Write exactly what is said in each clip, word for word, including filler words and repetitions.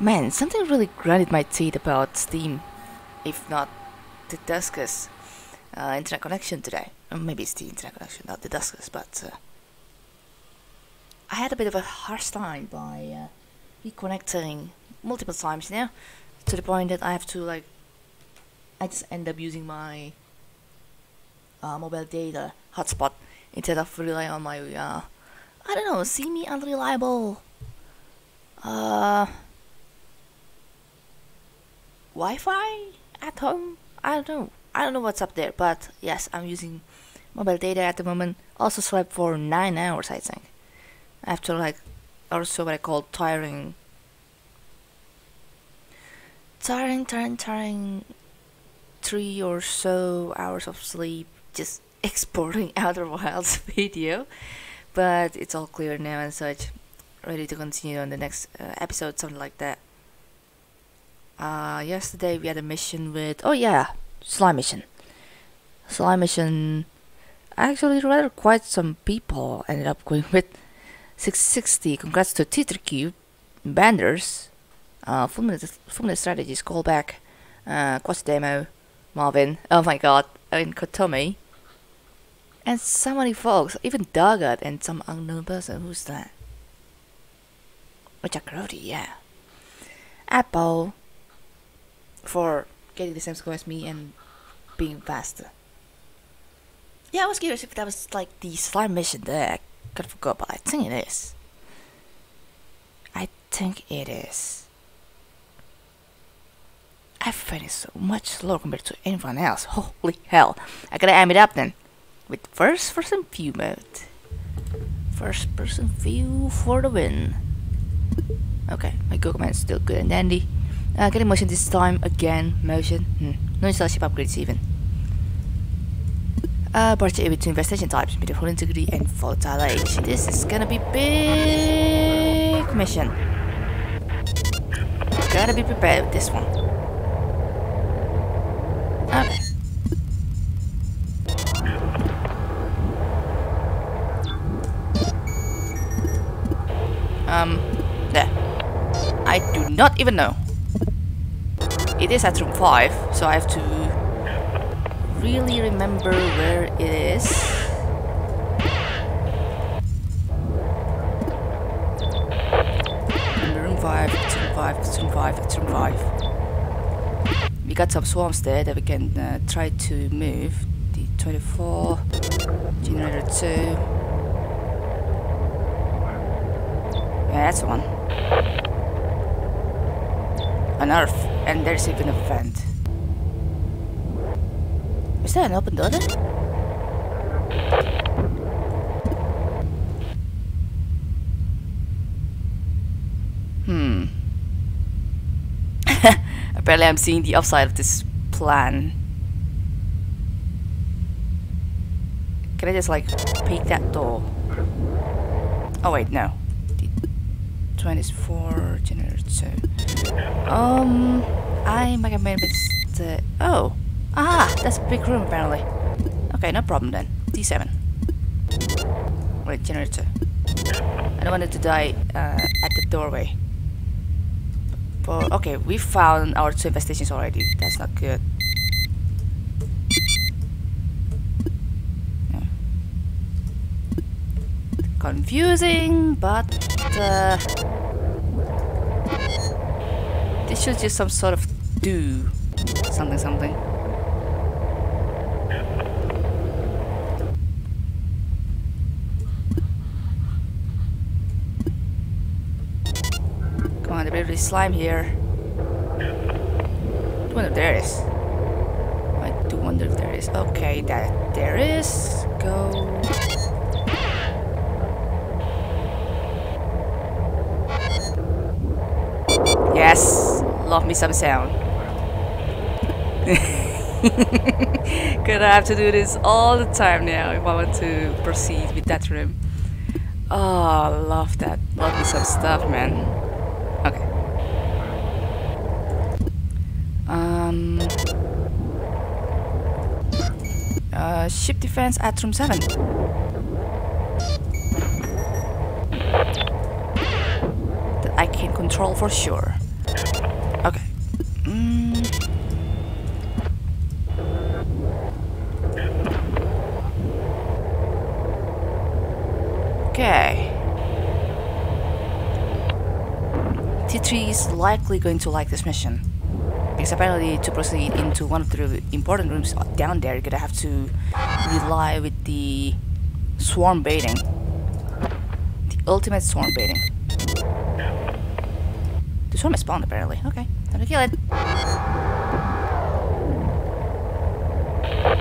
Man, something really grinded my teeth about Steam, if not the Duskers uh, internet connection today. Or maybe it's the internet connection, not the Duskers, but uh, I had a bit of a harsh time by uh, reconnecting multiple times now, to the point that I have to like, I just end up using my uh, mobile data hotspot instead of relying on my, uh, I don't know, semi-unreliable uh, Wi-Fi at home? I don't know. I don't know what's up there, but yes, I'm using mobile data at the moment. Also slept for nine hours, I think. After like, also what I call tiring. Tiring, tiring, tiring. Three or so hours of sleep just exporting Outer Wilds video. But it's all clear now and such. Ready to continue on the next uh, episode, something like that. Uh, yesterday we had a mission with, oh yeah, slime mission. Slime mission, actually rather quite some people ended up going with. Six sixty, congrats to T three Q, Banders, uh, Fulminus, Fulminus Strategies, Callback, uh, Quashdemo, Marvin, oh my god, I mean Kotomi, and so many folks, even Dugget and some unknown person, who's that? Jakarodi, yeah. Apple for getting the same score as me and being faster. Yeah, I was curious if that was like the slime mission there. I kind of forgot, but I think it is. I think it is. I finished so much slower compared to anyone else. Holy hell! I gotta amp it up then with first person view mode. First person view for the win. Okay, my go command's still good and dandy. Uh, getting motion this time again. Motion. Hmm. No installation upgrades even. Uh, Partially between vegetation types, beautiful integrity and volatile age. This is gonna be big mission. Gotta be prepared with this one. Okay. Um, there. I do not even know. It is at room five, so I have to really remember where it is. Room five, it's room five, it's room five, it's room five. We got some swarms there that we can uh, try to move. The twenty-four, generator two. Yeah, that's the one. An earth, and there's even a vent. Is that an open door then? Hmm. Apparently I'm seeing the upside of this plan. Can I just like peek that door? Oh wait, no. The twenty-four generator two. Um, I might have made a mistake. Oh. Ah, that's a big room apparently. Okay, no problem then. T seven. Wait, generator. I don't want it to die uh, at the doorway. But, okay, we found our two investigations already. That's not good. Yeah. Confusing, but uh, this should just some sort of do something something. Slime here. I wonder if there is. I do wonder if there is. Okay, that there is. Go. Yes, love me some sound. Gonna have to do this all the time now if I want to proceed with that room. Oh, love that. Love me some stuff, man. Um, uh, ship defense at room seven. That I can control for sure. Okay. Mm. Okay. T three is likely going to like this mission. Because apparently to proceed into one of the important rooms down there, you're gonna have to rely with the swarm baiting. The ultimate swarm baiting. The swarm has spawned apparently. Okay, time to kill it.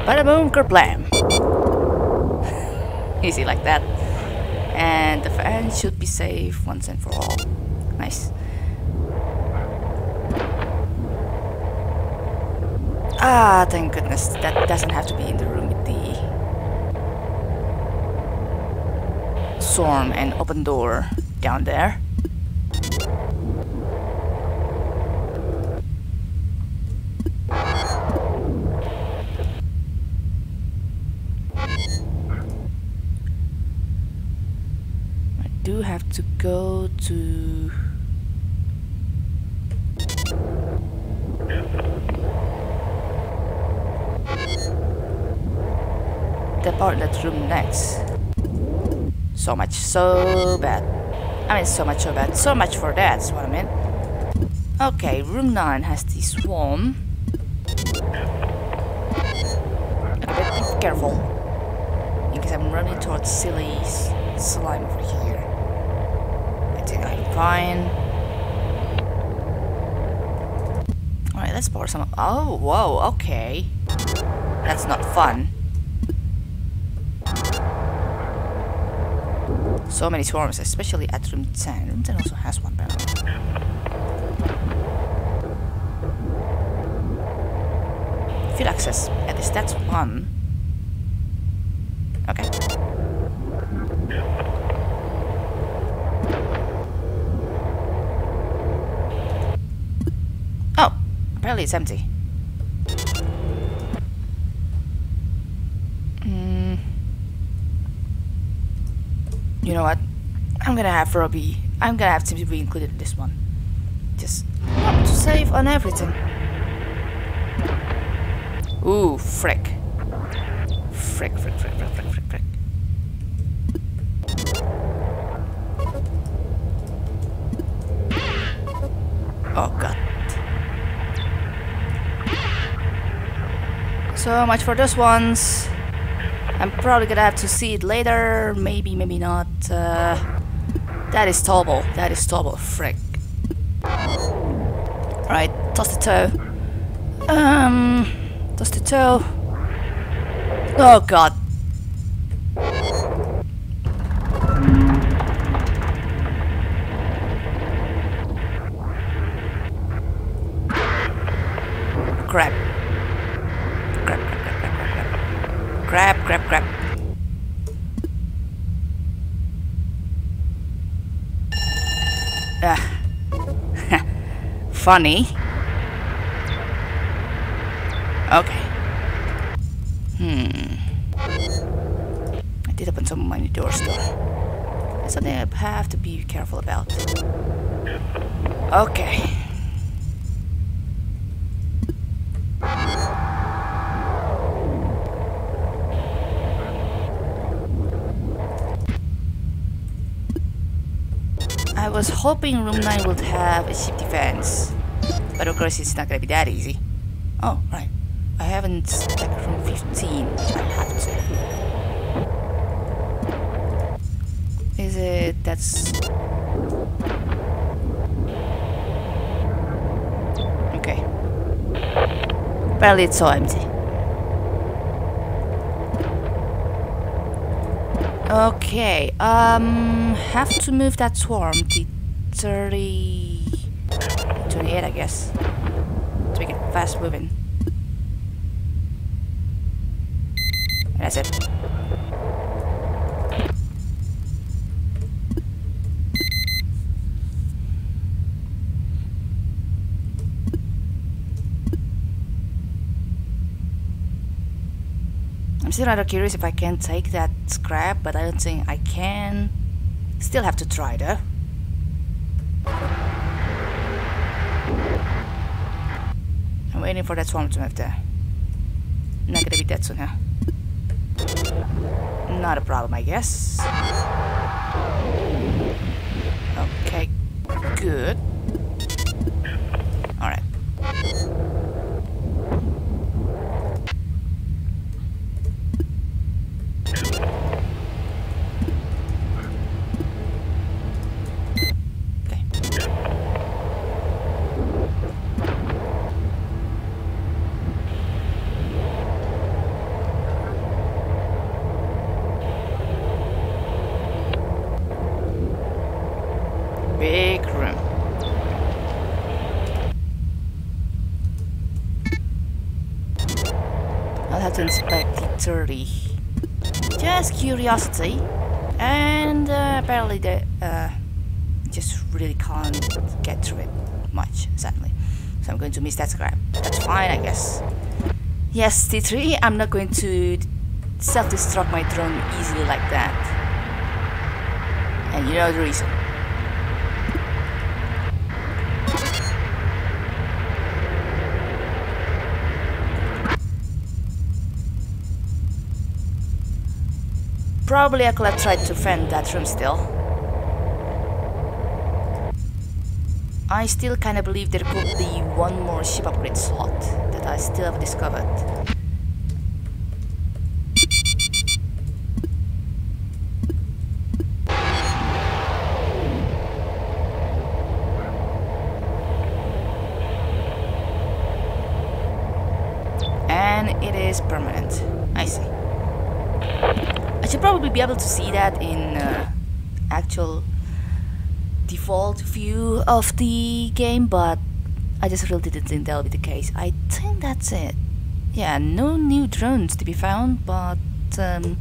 Bada boom, kerblam. Easy like that. And the fan should be safe once and for all. Nice. Ah, thank goodness. That doesn't have to be in the room with the swarm and open door down there. I do have to go to... that outlet room next. So much, so bad. I mean, so much, so bad. So much for that, is what I mean. Okay, room nine has the swarm. Okay, be careful. Because I'm running towards silly slime over here. I think I'm fine. Alright, let's pour some. Oh, whoa, okay. That's not fun. So many swarms, especially at room ten. Room ten also has one barrel. Field access. At least that's one. Okay. Oh, apparently it's empty. You know what? I'm gonna have Robbie. I'm gonna have to be included in this one. Just want to save on everything. Ooh, frick. Frick, frick, frick, frick, frick, frick, frick. Oh god. So much for those ones. I'm probably gonna have to see it later, maybe, maybe not. Uh, that is Tobble, that is Tobble, frick. Alright, toss the toe. Um, toss the toe. Oh god. Crap. Crap, crap, crap. Ah. Funny. Okay. Hmm. I did open some of my doors though. That's something I have to be careful about. Okay. I was hoping room nine would have a ship defense, but of course it's not gonna be that easy. Oh, right. I haven't checked room fifteen. I have to. Is it... that's... okay. Apparently it's so empty. Okay, um, have to move that swarm to thirty, twenty-eight, I guess, to make it fast moving. That's it. I'm still rather curious if I can take that scrap, but I don't think I can. Still have to try though. waiting for that swarm to move there. Not gonna be dead soon, huh? Not a problem, I guess. Okay, good. Alright. Inspect T three Q, just curiosity, and uh, apparently they uh, just really can't get through it much, sadly. So I'm going to miss that scrap. That's fine, I guess. Yes, T three, I'm not going to self-destruct my drone easily like that, and you know the reason. Probably I could have tried to fend that room still. I still kinda believe there could be one more ship upgrade slot that I still haven't discovered. And it is permanent. I see. I should probably be able to see that in uh, actual default view of the game, but I just really didn't think that'll be the case. I think that's it. Yeah, no new drones to be found, but um,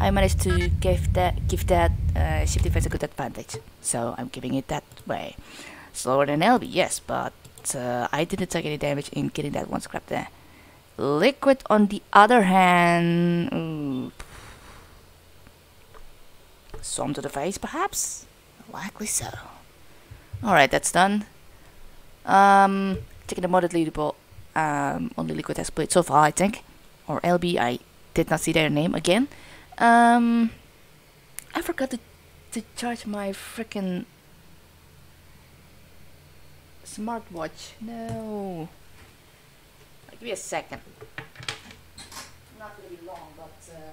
I managed to give that give that uh, ship defense a good advantage, so I'm giving it that way. Slower than L B, yes, but uh, I didn't take any damage in getting that one scrap there. Liquid, on the other hand. Ooh, swarm to the face, perhaps? Likely so. Alright, that's done. Um, taking the modded leaderboard, um, only Liquid has played so far, I think. Or L B, I did not see their name again. Um, I forgot to, to charge my freaking smartwatch. No. Give me a second. Not gonna be long, but. Uh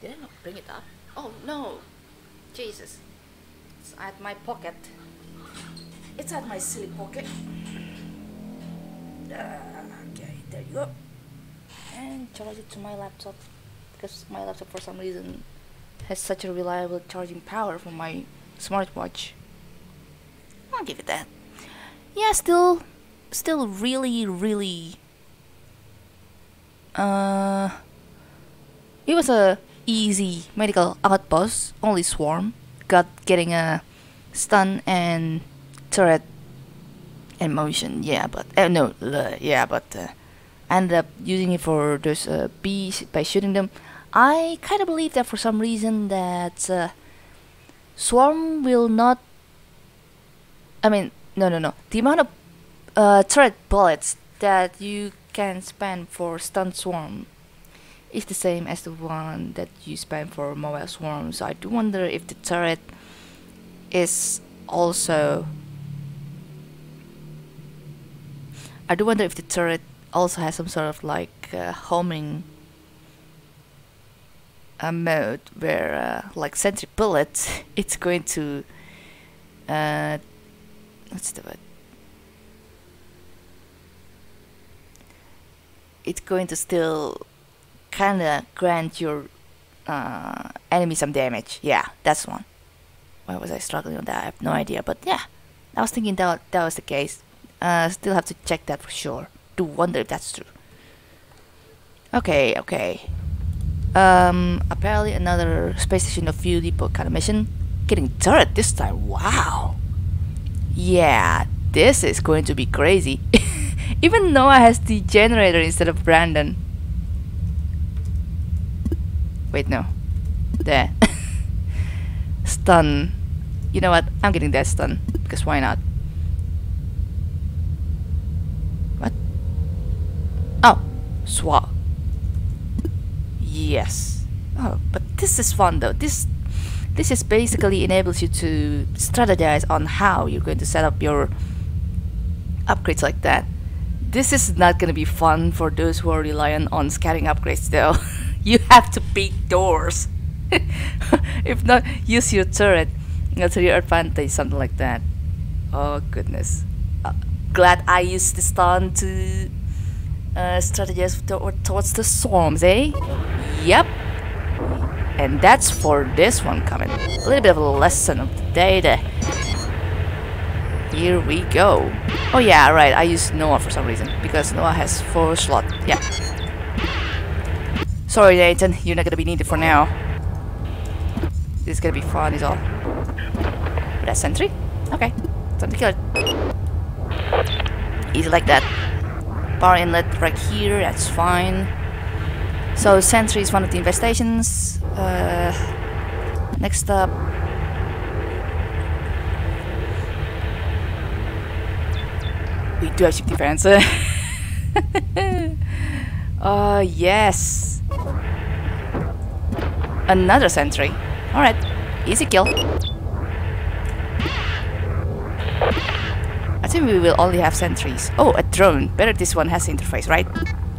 Did I not bring it up? Oh no! Jesus. It's at my pocket. It's at my silly pocket. Uh, okay, there you go. And charge it to my laptop. Because my laptop for some reason has such a reliable charging power for my smartwatch. I'll give it that. Yeah, still... Still really, really... Uh... It was a... easy medical outpost, only swarm, got getting a stun and turret and motion, yeah, but, uh, no, uh, yeah, but uh, I ended up using it for those uh, bees by shooting them. I kind of believe that for some reason that uh, swarm will not, I mean, no, no, no, the amount of uh, turret bullets that you can spend for stun swarm is the same as the one that you spend for mobile swarm, so I do wonder if the turret is also I do wonder if the turret also has some sort of like uh, homing uh, mode where uh, like sentry bullets it's going to uh, what's the word? It's going to still kinda grant your uh, enemy some damage. Yeah, that's one. Why was I struggling on that? I have no idea, but yeah, I was thinking that that was the case. Uh, still have to check that for sure. Do wonder if that's true. Okay, okay. Um, apparently another space station of fuel depot kind of mission. Getting turret this time. Wow. Yeah, this is going to be crazy. Even Noah has the generator instead of Brandon. Wait, no. There. Stun. You know what? I'm getting that stun. Because why not? Swap. Yes. Oh, but this is fun though. This this is basically enables you to strategize on how you're going to set up your upgrades like that. This is not going to be fun for those who are reliant on scaling upgrades though. You have to pick doors. If not, use your turret, you know, to your advantage, something like that. Oh goodness. Uh, glad I used this time to uh, strategize towards the swarms, eh? Yep. And that's for this one coming. A little bit of a lesson of the day there. Here we go. Oh yeah, right, I used Noah for some reason, because Noah has four slots. Yeah. Sorry Nathan, you're not gonna be needed for now. This is gonna be fun is all. But that's sentry? Okay. Time to kill it. Easy like that. Power inlet right here, that's fine. So sentry is one of the infestations. Uh, next up... we do have ship defense. Oh, uh, yes. Another sentry. Alright, easy kill. I think we will only have sentries. Oh, a drone. Better this one has interface, right?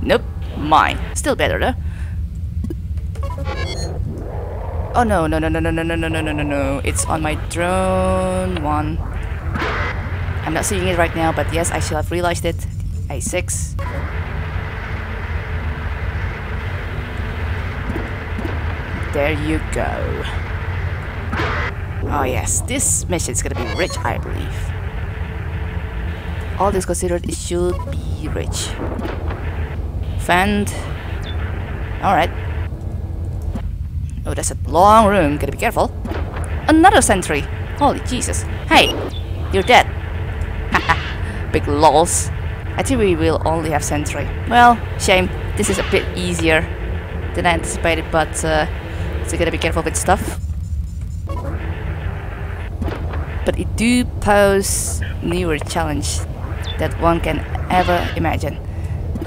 Nope, mine. Still better, though. Oh no, no, no, no, no, no, no, no, no, no, no, no. It's on my drone one. I'm not seeing it right now, but yes, I shall have realized it. A six. There you go. Oh yes, this mission is gonna be rich, I believe. All this considered, it should be rich. Fend. Alright. Oh, that's a long room. Gotta be careful. Another sentry. Holy Jesus. Hey, you're dead. Big lols. I think we will only have sentry. Well, shame. This is a bit easier than I anticipated, but uh, so gotta be careful with stuff. But it do pose newer challenge that one can ever imagine.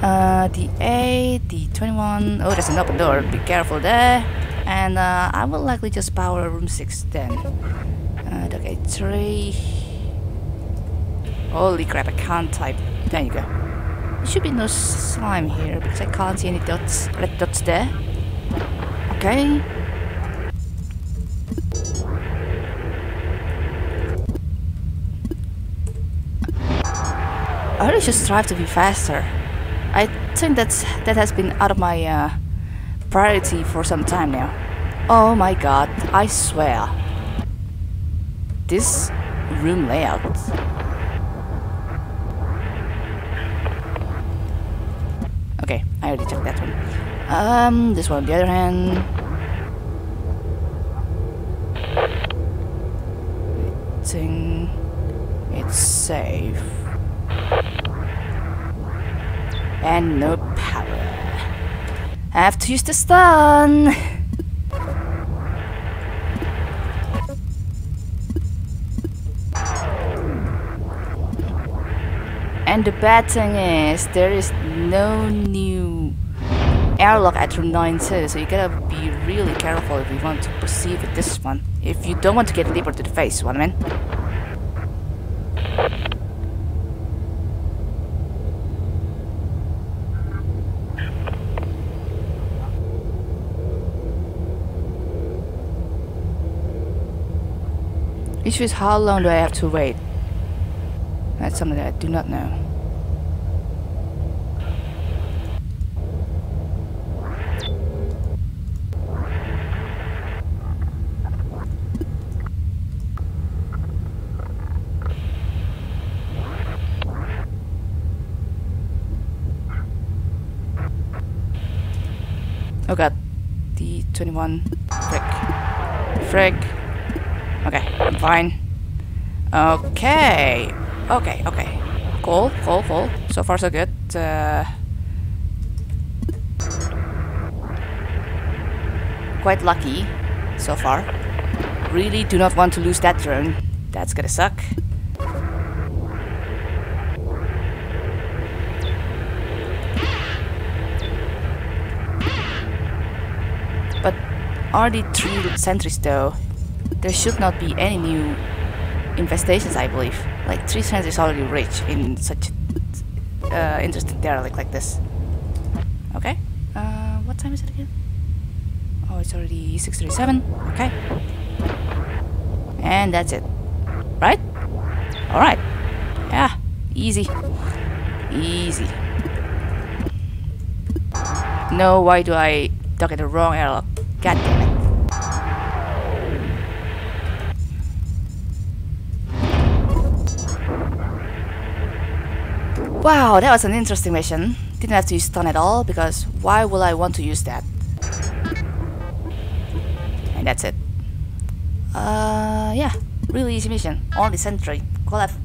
Uh, the eight, the twenty-one. Oh, there's an open door. Be careful there. And uh, I will likely just power room six then. Uh, okay, three. Holy crap, I can't type. There you go. There should be no slime here because I can't see any dots, red dots there. Okay. I really should strive to be faster. I think that's, that has been out of my uh, priority for some time now. Oh my god, I swear. This room layout. Okay, I already checked that one. Um, this one on the other hand. I think it's safe. And no power. I have to use the stun. And the bad thing is, there is no new airlock at room nine two, so you gotta be really careful if you want to proceed with this one. If you don't want to get leaper to the face, what I mean? Issue is, how long do I have to wait? That's something that I do not know. Oh god, the twenty-one. Frick. Frick. Okay, I'm fine. Okay, okay, okay. Cool, cool, cool. So far, so good. Uh, quite lucky so far. Really do not want to lose that drone. That's gonna suck. are the three sentries though. There should not be any new infestations, I believe. Like, three sentries already rich in such uh, interesting derelict like this. Okay. Uh, what time is it again? Oh, it's already six thirty-seven. Okay. And that's it. Right? Alright. Yeah. Easy. Easy. No, why do I duck at the wrong airlock? God damn it. Wow, that was an interesting mission. Didn't have to use stun at all, because why would I want to use that? And that's it. Uh, yeah, really easy mission. Only sentry. Could have,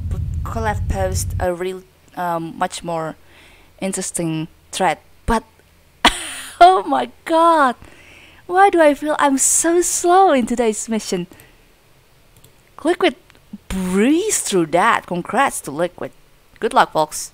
could have posed a real, um, much more interesting threat. But, oh my god! Why do I feel I'm so slow in today's mission? Liquid breezed through that. Congrats to Liquid. Good luck, folks.